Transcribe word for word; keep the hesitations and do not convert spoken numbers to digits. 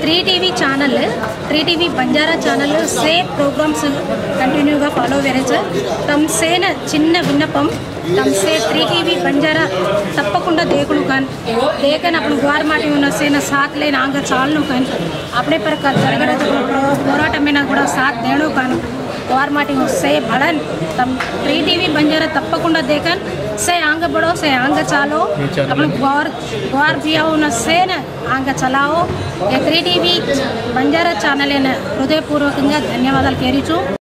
Three TV channel three TV Banjara channel से programmes continue follow वेरेचर तम से चिन्न विन्नपम तम से थ्री टीवी बंजारा तपकड़ा देखू का देखने अपने गुआर माटी उन्ना से ना साथ ले ना चालू का अपने पर जरगड़ा पोराटमेना साथ देना का गुआर माटी से भड़न तम थ्री टीवी बंजारा तपकड़ा देखन से आंग बढ़ो से आंग चालो अपने गौर गौर भी आओ न से न आंग चलाओ। थ्री टीवी बंजारा चैनल ने हृदयपूर्वक धन्यवाद के।